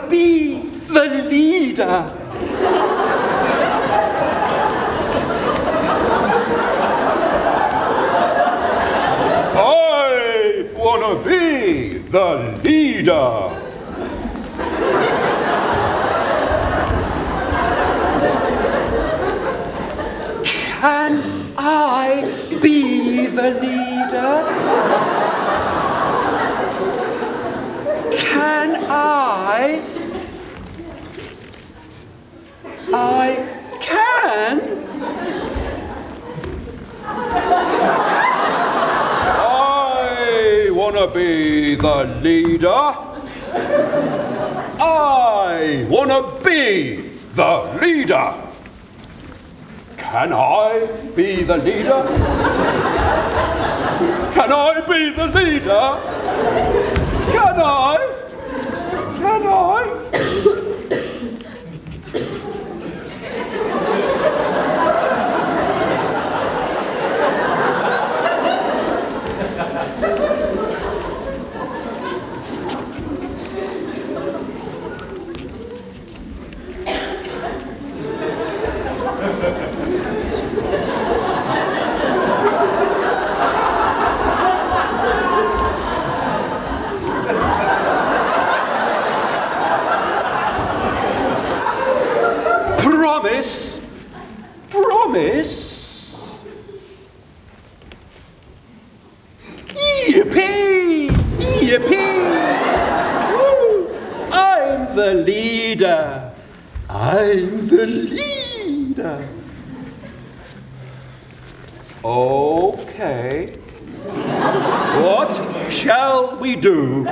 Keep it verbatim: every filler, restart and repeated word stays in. never be the leader. I want to be the leader. Can I be the leader? Can I? I can. I want to be the leader. I want to be the leader. Can I be the leader? Can I be the leader? Can I? Can I? Promise, promise, yippee, yippee, woo, I'm the leader, I'm the leader. Okay, what shall we do?